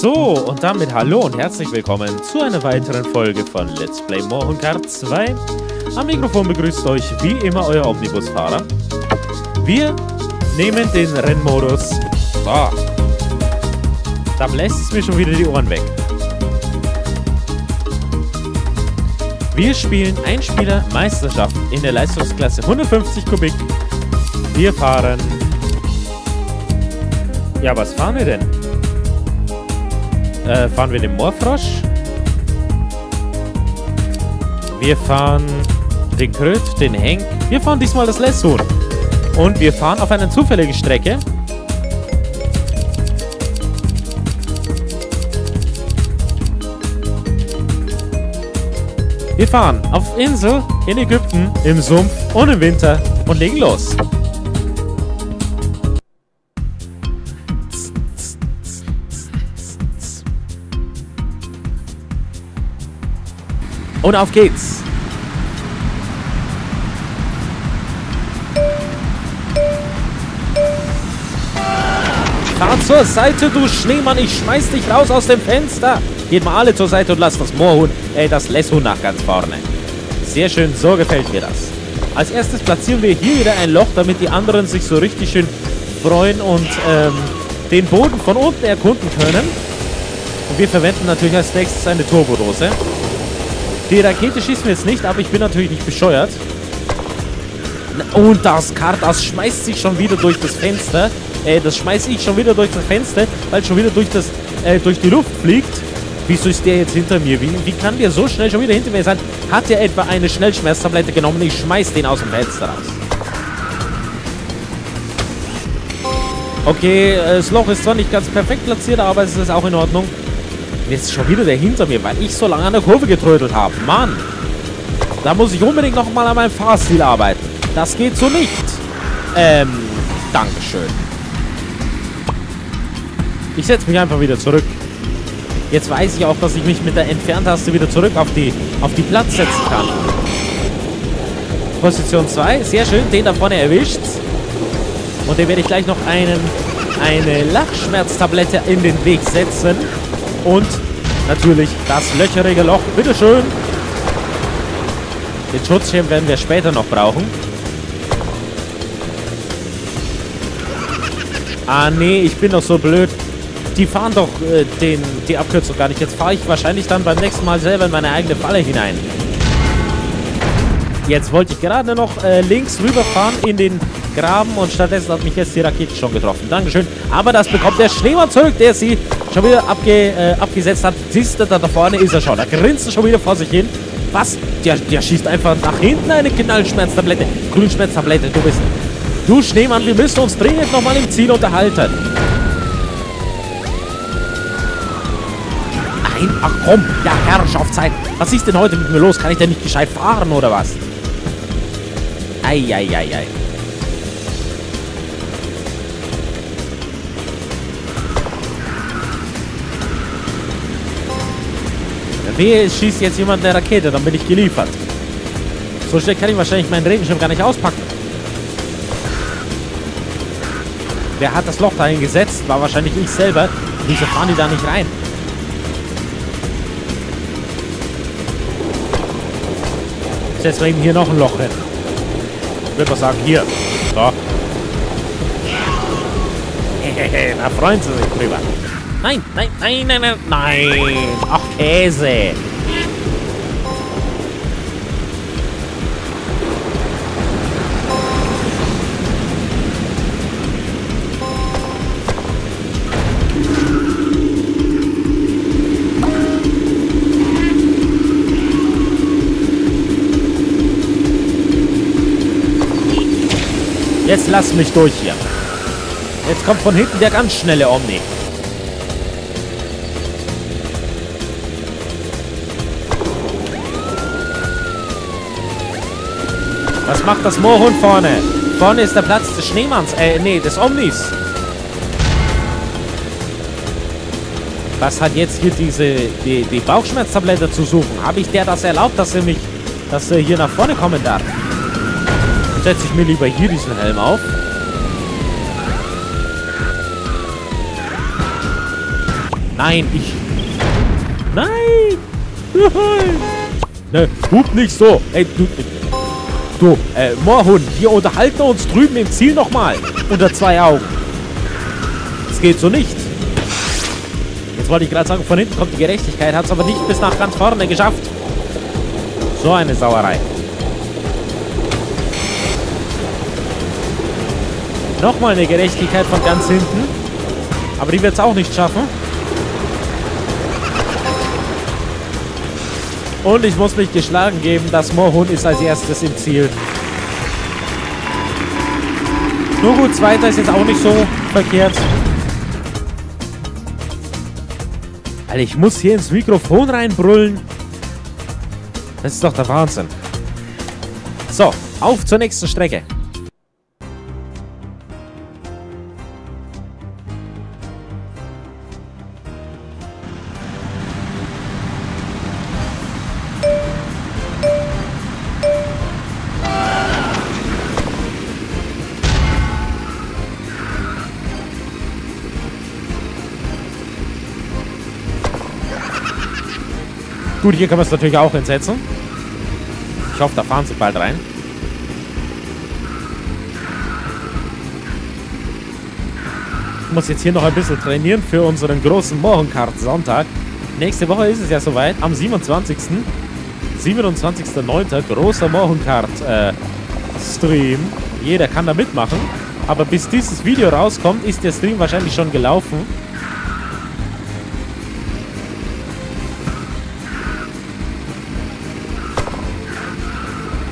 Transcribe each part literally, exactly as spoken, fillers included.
So, und damit hallo und herzlich willkommen zu einer weiteren Folge von Let's Play Moorhuhn Kart zwei. Am Mikrofon begrüßt euch wie immer euer Omnibusfahrer. Wir nehmen den Rennmodus. Oh, da bläst es mir schon wieder die Ohren weg. Wir spielen Einspieler-Meisterschaft in der Leistungsklasse hundertfünfzig Kubik. Wir fahren... Ja, was fahren wir denn? Äh, fahren wir den Moorfrosch? Wir fahren den Kröt, den Henk. Wir fahren diesmal das Lesshuhn. Und wir fahren auf eine zufällige Strecke. Wir fahren auf Insel, in Ägypten, im Sumpf und im Winter und legen los. Und auf geht's! Fahr zur Seite, du Schneemann, ich schmeiß dich raus aus dem Fenster! Geht mal alle zur Seite und lasst das Moorhuhn, äh, das Lesshuhn nach ganz vorne. Sehr schön, so gefällt mir das. Als erstes platzieren wir hier wieder ein Loch, damit die anderen sich so richtig schön freuen und ähm, den Boden von unten erkunden können. Und wir verwenden natürlich als nächstes eine Turbodose. Die Rakete schießen wir jetzt nicht, aber ich bin natürlich nicht bescheuert. Und das Kart, das schmeißt sich schon wieder durch das Fenster. Äh, das schmeiß ich schon wieder durch das Fenster, weil es schon wieder durch, das, äh, durch die Luft fliegt. Wieso ist der jetzt hinter mir? Wie, wie kann der so schnell schon wieder hinter mir sein? Hat er etwa eine Schnellschmerztablette genommen? Ich schmeiß den aus dem Fenster raus. Okay, das Loch ist zwar nicht ganz perfekt platziert, aber es ist auch in Ordnung. Jetzt ist schon wieder der hinter mir, weil ich so lange an der Kurve getrödelt habe. Mann, da muss ich unbedingt nochmal an meinem Fahrstil arbeiten. Das geht so nicht. Ähm, Dankeschön. Ich setze mich einfach wieder zurück. Jetzt weiß ich auch, dass ich mich mit der Entferntaste wieder zurück auf die, auf die Platz setzen kann. Position zwei, sehr schön, den da vorne erwischt. Und den werde ich gleich noch einen, eine Lachschmerztablette in den Weg setzen. Und natürlich das löcherige Loch, bitteschön. Den Schutzschirm werden wir später noch brauchen. Ah nee, ich bin doch so blöd. Die fahren doch äh, den, die Abkürzung gar nicht. Jetzt fahre ich wahrscheinlich dann beim nächsten Mal selber in meine eigene Falle hinein. Jetzt wollte ich gerade noch äh, links rüberfahren in den Graben und stattdessen hat mich jetzt die Rakete schon getroffen. Dankeschön. Aber das bekommt der Schneemann zurück, der sie schon wieder abge, äh, abgesetzt hat. Siehst du, da, da vorne ist er schon. Da grinst er schon wieder vor sich hin. Was? Der, der schießt einfach nach hinten eine Knallschmerztablette. Grünschmerztablette, du bist... Du Schneemann, wir müssen uns dringend nochmal im Ziel unterhalten. Ach komm, ja Herrschaftszeit. Was ist denn heute mit mir los? Kann ich denn nicht gescheit fahren oder was? Eieieiei. Ei, ei, ei. Wehe, schießt jetzt jemand eine Rakete, dann bin ich geliefert. So schnell kann ich wahrscheinlich meinen Regenschirm gar nicht auspacken. Wer hat das Loch dahin gesetzt? War wahrscheinlich ich selber. Wieso fahren die da nicht rein? Jetzt eben hier noch ein Loch hin. Ich würde mal sagen, hier. So. Hehehe, da freuen sie sich drüber. Nein, nein, nein, nein, nein, nein. Ach, Käse. Jetzt lass mich durch hier. Jetzt kommt von hinten der ganz schnelle Omni. Was macht das Moorhuhn vorne? Vorne ist der Platz des Schneemanns. Äh, nee, des Omnis. Was hat jetzt hier diese... Die, die Bauchschmerztablette zu suchen? Habe ich der das erlaubt, dass er mich... Dass er hier nach vorne kommen darf? Setze ich mir lieber hier diesen Helm auf. Nein, ich... Nein! Nein! Ne, hup nicht so! Ey, du... Du, äh, Moorhuhn, wir unterhalten uns drüben im Ziel nochmal. Unter zwei Augen. Das geht so nicht. Jetzt wollte ich gerade sagen, von hinten kommt die Gerechtigkeit, hat es aber nicht bis nach ganz vorne geschafft. So eine Sauerei. Nochmal eine Gerechtigkeit von ganz hinten. Aber die wird es auch nicht schaffen. Und ich muss mich geschlagen geben, das Moorhuhn ist als erstes im Ziel. Nur gut, zweiter ist jetzt auch nicht so verkehrt. Alter, ich muss hier ins Mikrofon reinbrüllen. Das ist doch der Wahnsinn. So, auf zur nächsten Strecke. Gut, hier kann man es natürlich auch entsetzen. Ich hoffe, da fahren sie bald rein. Ich muss jetzt hier noch ein bisschen trainieren für unseren großen Moorhuhn Kart Sonntag. Nächste Woche ist es ja soweit, am siebenundzwanzigsten siebenundzwanzigsten neunten großer Moorhuhn Kart äh, Stream. Jeder kann da mitmachen. Aber bis dieses Video rauskommt, ist der Stream wahrscheinlich schon gelaufen.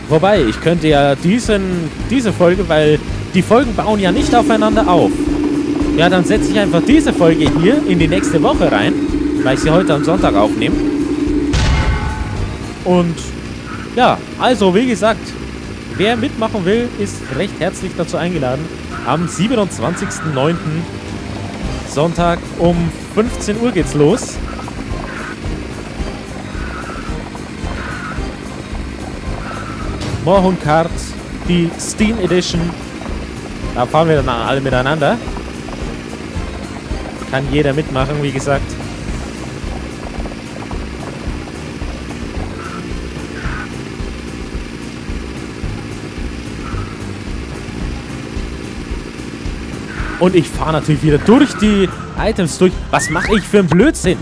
Wobei, ich könnte ja diesen, diese Folge, weil die Folgen bauen ja nicht aufeinander auf. Ja, dann setze ich einfach diese Folge hier in die nächste Woche rein, weil ich sie heute am Sonntag aufnehme. Und ja, also wie gesagt, wer mitmachen will, ist recht herzlich dazu eingeladen. Am siebenundzwanzigsten neunten Sonntag um fünfzehn Uhr geht's los. Moorhuhn Kart, die Steam-Edition. Da fahren wir dann alle miteinander. Kann jeder mitmachen, wie gesagt. Und ich fahre natürlich wieder durch die Items durch. Was mache ich für einen Blödsinn?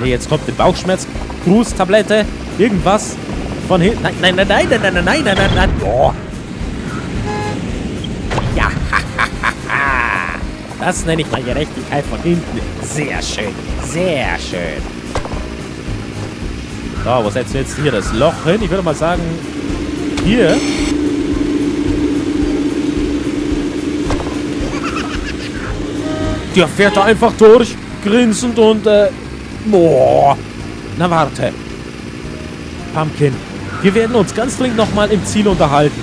Ne, jetzt kommt eine Bauchschmerz-Gruß-Tablette. Irgendwas. Von hinten. Nein, nein, nein, nein, nein, nein, nein, nein, nein, nein. Oh. Ja, das nenne ich mal Gerechtigkeit von hinten. Sehr schön, sehr schön. So, wo setzen wir jetzt hier das Loch hin? Ich würde mal sagen, hier. Der fährt da einfach durch, grinsend und, äh, boah. Na, warte. Pumpkin. Wir werden uns ganz dringend nochmal im Ziel unterhalten.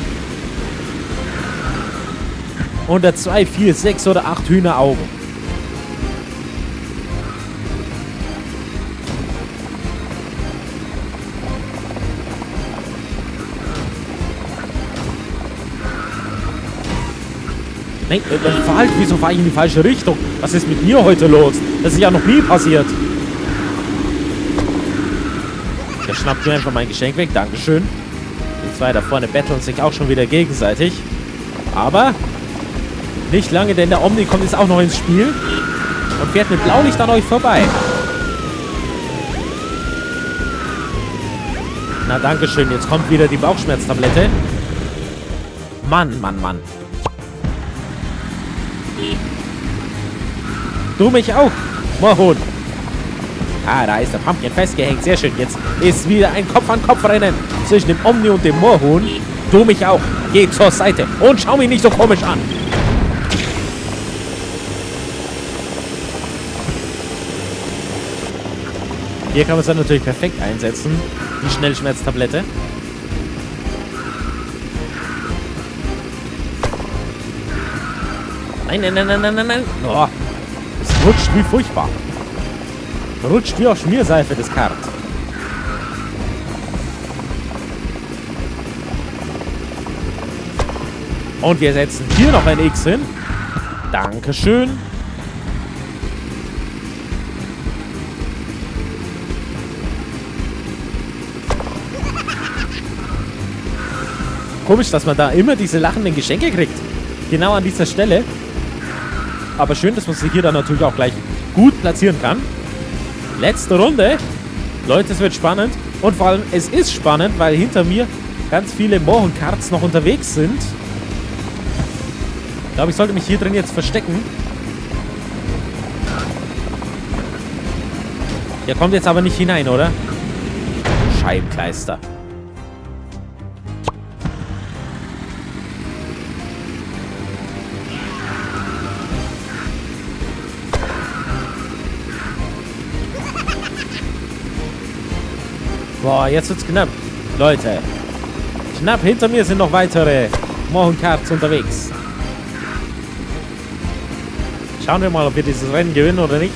Und da zwei, vier, sechs oder acht Hühneraugen. Nein, äh, verhalt, wieso fahre ich in die falsche Richtung? Was ist mit mir heute los? Das ist ja noch nie passiert. Der schnappt mir einfach mein Geschenk weg. Dankeschön. Die zwei da vorne betteln sich auch schon wieder gegenseitig. Aber nicht lange, denn der Omni kommt jetzt auch noch ins Spiel und fährt mit Blaulicht an euch vorbei. Na, dankeschön. Jetzt kommt wieder die Bauchschmerztablette. Mann, Mann, Mann. Du mich auch, Moorhuhn. Ah, da ist der Pumpkin festgehängt. Sehr schön. Jetzt ist wieder ein Kopf-an-Kopf-Rennen zwischen dem Omni und dem Moorhuhn. Du mich auch. Geh zur Seite und schau mich nicht so komisch an. Hier kann man es dann natürlich perfekt einsetzen. Die Schnellschmerztablette. Nein, nein, nein, nein, nein, nein, nein. Oh, es rutscht wie furchtbar. Rutscht wie auf Schmierseife das Kart. Und wir setzen hier noch ein X hin. Dankeschön. Komisch, dass man da immer diese lachenden Geschenke kriegt. Genau an dieser Stelle. Aber schön, dass man sich hier dann natürlich auch gleich gut platzieren kann. Letzte Runde. Leute, es wird spannend. Und vor allem, es ist spannend, weil hinter mir ganz viele Moorhuhn Karts noch unterwegs sind. Ich glaube, ich sollte mich hier drin jetzt verstecken. Der kommt jetzt aber nicht hinein, oder? Scheibenkleister. Boah, jetzt wird's knapp. Leute, knapp hinter mir sind noch weitere Moorhuhn Karts unterwegs. Schauen wir mal, ob wir dieses Rennen gewinnen oder nicht.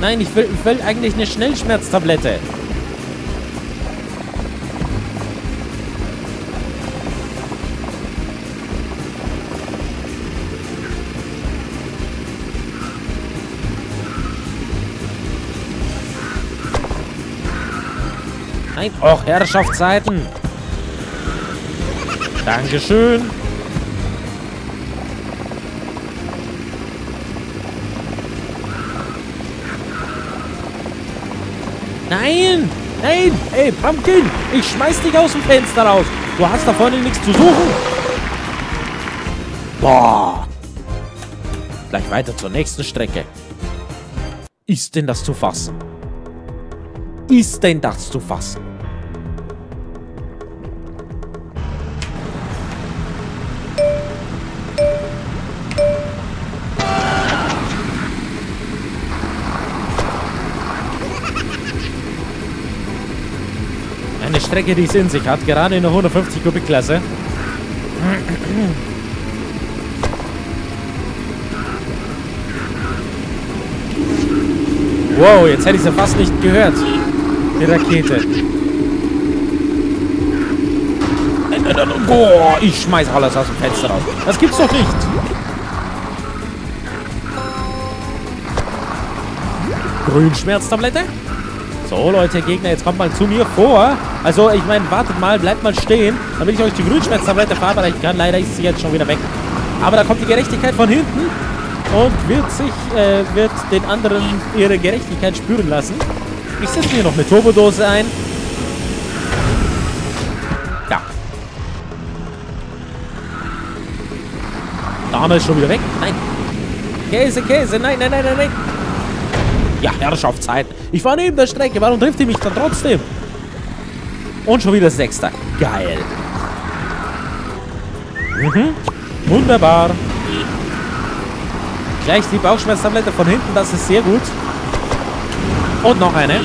Nein, ich will, ich will eigentlich eine Schnellschmerztablette. Nein, och, Herrschaftszeiten. Dankeschön. Nein! Nein! Ey, Pumpkin! Ich schmeiß dich aus dem Fenster raus! Du hast da vorne nichts zu suchen! Boah! Gleich weiter zur nächsten Strecke. Ist denn das zu fassen? Ist denn das zu fassen? Eine Strecke, die es in sich hat, gerade in der hundertfünfzig Kubik Klasse. Wow, jetzt hätte ich sie fast nicht gehört. Die Rakete. Boah, ich schmeiß alles aus dem Fenster raus. Das gibt's doch nicht. Grünschmerztablette. So, Leute, Gegner, jetzt kommt mal zu mir vor. Also, ich meine, wartet mal, bleibt mal stehen, damit ich euch die Grünschmerztablette fahre, weil ich kann. Leider ist sie jetzt schon wieder weg. Aber da kommt die Gerechtigkeit von hinten und wird sich, äh, wird den anderen ihre Gerechtigkeit spüren lassen. Ich setze mir noch eine Turbodose ein. Ja. Dame ist schon wieder weg. Nein. Käse, Käse. Nein, nein, nein, nein, nein. Ja, Herrschaftszeit. Ich war neben der Strecke. Warum trifft die mich dann trotzdem? Und schon wieder Sechster. Geil. Mhm. Wunderbar. Gleich die Bauchschmerztablette von hinten. Das ist sehr gut. Und noch eine.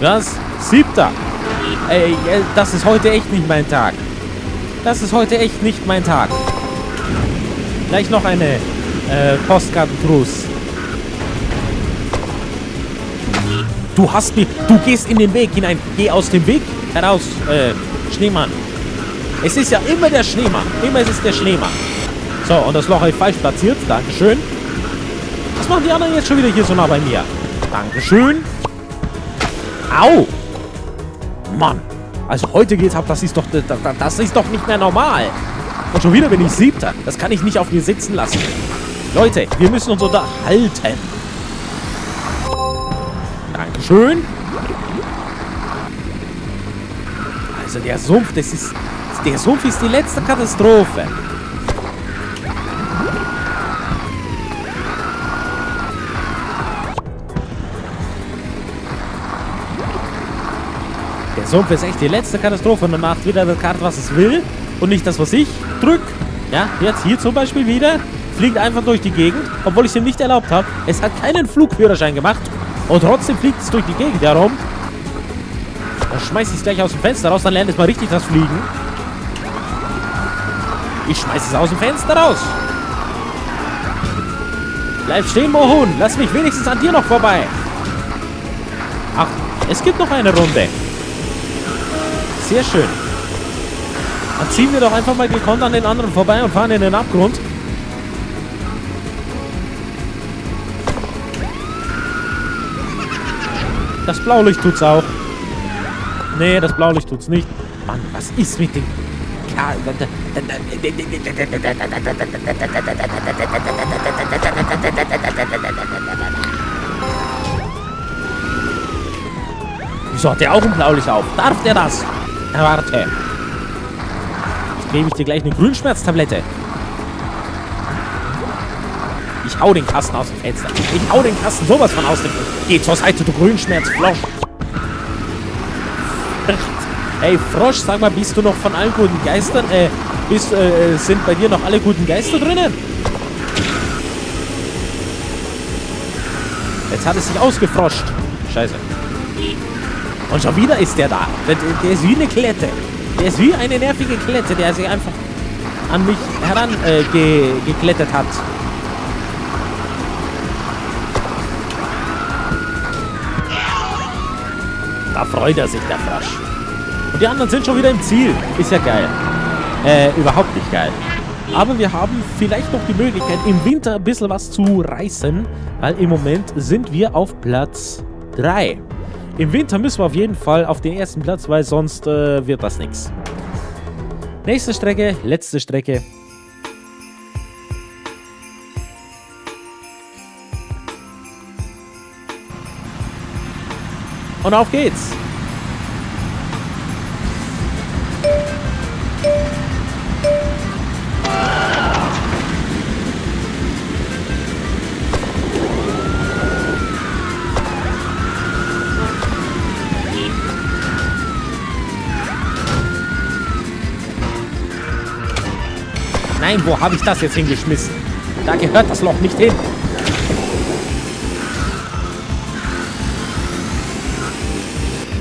Das Siebter. Ey, das ist heute echt nicht mein Tag. Das ist heute echt nicht mein Tag. Gleich noch eine äh, Postkartencruise. Du hast mich. Du gehst in den Weg hinein. Geh aus dem Weg heraus, äh, Schneemann. Es ist ja immer der Schneemann. Immer ist es der Schneemann. So, und das Loch habe ich falsch platziert. Dankeschön. Was machen die anderen jetzt schon wieder hier so nah bei mir? Dankeschön. Au! Mann. Also heute geht's ab. Das ist doch, das ist doch nicht mehr normal. Und schon wieder bin ich Siebter. Das kann ich nicht auf mir sitzen lassen. Leute, wir müssen uns unterhalten. Dankeschön. Also der Sumpf, das ist... Der Sumpf ist die letzte Katastrophe. Der Sumpf ist echt die letzte Katastrophe. Man macht wieder das Kart, was es will. Und nicht das, was ich drücke. Ja, jetzt hier zum Beispiel wieder. Fliegt einfach durch die Gegend, obwohl ich es ihm nicht erlaubt habe. Es hat keinen Flugführerschein gemacht. Und trotzdem fliegt es durch die Gegend herum. Dann schmeiß ich es gleich aus dem Fenster raus. Dann lernt es mal richtig das Fliegen. Ich schmeiß es aus dem Fenster raus. Bleib stehen, Moorhuhn. Lass mich wenigstens an dir noch vorbei. Ach, es gibt noch eine Runde. Sehr schön. Dann ziehen wir doch einfach mal gekonnt an den anderen vorbei und fahren in den Abgrund. Das Blaulicht tut's auch. Nee, das Blaulicht tut's nicht. Mann, was ist mit dem... Wieso hat der auch ein Blaulicht auf? Darf der das? Na, warte. Jetzt gebe ich dir gleich eine Grünschmerztablette. Ich hau den Kasten aus dem Fenster. Ich hau den Kasten sowas von aus dem Fenster. Geh zur Seite, du Grünschmerzflosch. Ey, Frosch, sag mal, bist du noch von allen guten Geistern? Äh, bist, äh, sind bei dir noch alle guten Geister drinnen? Jetzt hat es sich ausgefroscht. Scheiße. Und schon wieder ist der da. Der, der ist wie eine Klette. Der ist wie eine nervige Klette, der sich einfach an mich heran äh, ge, geklettert hat. Da freut er sich, der Frosch. Und die anderen sind schon wieder im Ziel. Ist ja geil. Äh, überhaupt nicht geil. Aber wir haben vielleicht noch die Möglichkeit, im Winter ein bisschen was zu reißen. Weil im Moment sind wir auf Platz drei. Im Winter müssen wir auf jeden Fall auf den ersten Platz, weil sonst äh, wird das nichts. Nächste Strecke, letzte Strecke. Und auf geht's. Nein, wo habe ich das jetzt hingeschmissen? Da gehört das Loch nicht hin.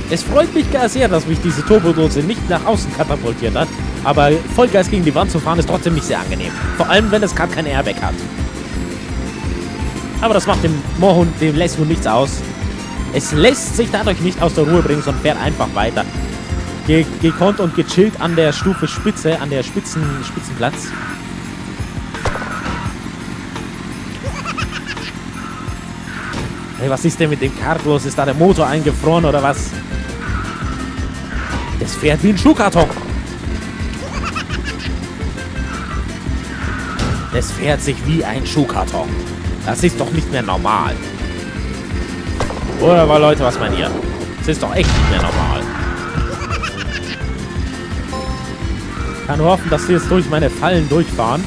Es freut mich gar sehr, dass mich diese Turbodose nicht nach außen katapultiert hat, aber Vollgas gegen die Wand zu fahren ist trotzdem nicht sehr angenehm. Vor allem, wenn das Kart kein Airbag hat. Aber das macht dem Moorhuhn, dem Leshuhn nichts aus. Es lässt sich dadurch nicht aus der Ruhe bringen, sondern fährt einfach weiter. Ge gekonnt und gechillt an der Stufe Spitze, an der Spitzen Spitzenplatz. Hey, was ist denn mit dem Kart los? Ist da der Motor eingefroren oder was? Das fährt wie ein Schuhkarton. Das fährt sich wie ein Schuhkarton. Das ist doch nicht mehr normal. Oder, Leute, was meint ihr? Das ist doch echt nicht mehr normal. Ich kann nur hoffen, dass wir jetzt durch meine Fallen durchfahren.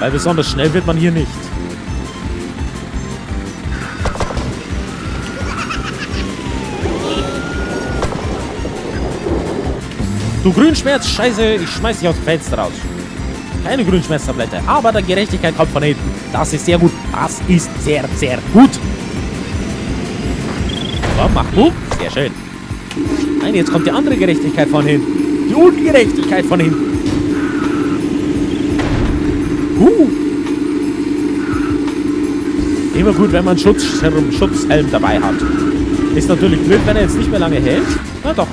Weil besonders schnell wird man hier nicht. Du Grünschmerz, scheiße, ich schmeiß dich aus dem Fenster raus. Keine Grünschmerztablette, aber der Gerechtigkeit kommt von hinten. Das ist sehr gut. Das ist sehr, sehr gut. So, mach du. Sehr schön. Nein, jetzt kommt die andere Gerechtigkeit von hinten. Die Ungerechtigkeit von hinten. Huh. Immer gut, wenn man Schutzhelm, Schutzhelm dabei hat. Ist natürlich blöd, wenn er jetzt nicht mehr lange hält. Na doch.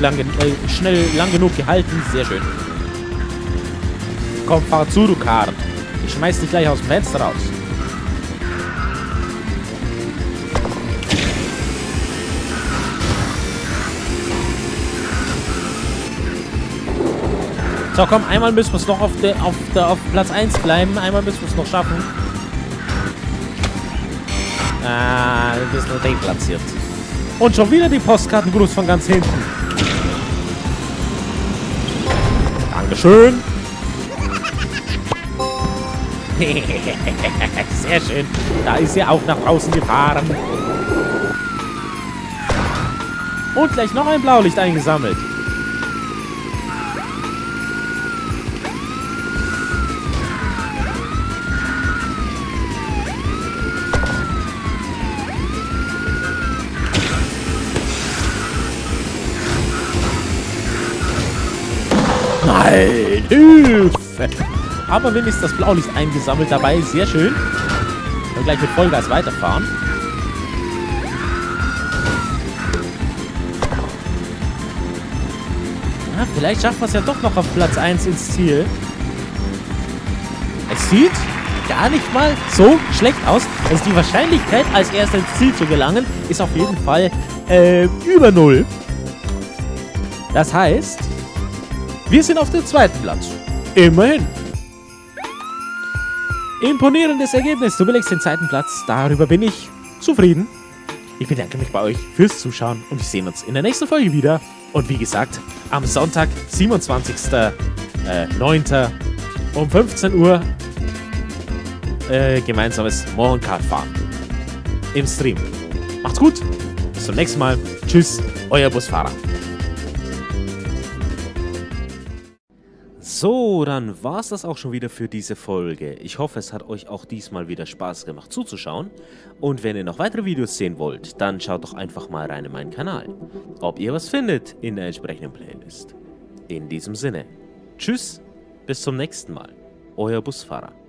Lang, äh, schnell, lang genug gehalten. Sehr schön. Komm, fahr zu, du Kart. Ich schmeiß dich gleich aus dem Fenster raus. So, komm, einmal müssen wir es noch auf, de, auf, de, auf Platz eins bleiben. Einmal müssen wir es noch schaffen. Ah, wir sind nur deplatziert. Und schon wieder die Postkartengruß von ganz hinten. Dankeschön. Sehr schön. Da ist er auch nach draußen gefahren. Und gleich noch ein Blaulicht eingesammelt. Hilfe! aber wenigstens das Blaulicht eingesammelt dabei. Sehr schön. Und gleich mit Vollgas weiterfahren. Ja, vielleicht schaffen wir es ja doch noch auf Platz eins ins Ziel. Es sieht gar nicht mal so schlecht aus. Also die Wahrscheinlichkeit, als erster ins Ziel zu gelangen, ist auf jeden Fall äh, über null. Das heißt, wir sind auf dem zweiten Platz. Immerhin. Imponierendes Ergebnis. Du belegst den zweiten Platz. Darüber bin ich zufrieden. Ich bedanke mich bei euch fürs Zuschauen und wir sehen uns in der nächsten Folge wieder. Und wie gesagt, am Sonntag, siebenundzwanzigsten neunten um fünfzehn Uhr äh, gemeinsames Moorhuhn Kart fahren. Im Stream. Macht's gut. Bis zum nächsten Mal. Tschüss, euer Busfahrer. So, dann war es das auch schon wieder für diese Folge. Ich hoffe, es hat euch auch diesmal wieder Spaß gemacht zuzuschauen. Und wenn ihr noch weitere Videos sehen wollt, dann schaut doch einfach mal rein in meinen Kanal. Ob ihr was findet in der entsprechenden Playlist. In diesem Sinne, tschüss, bis zum nächsten Mal, euer Busfahrer.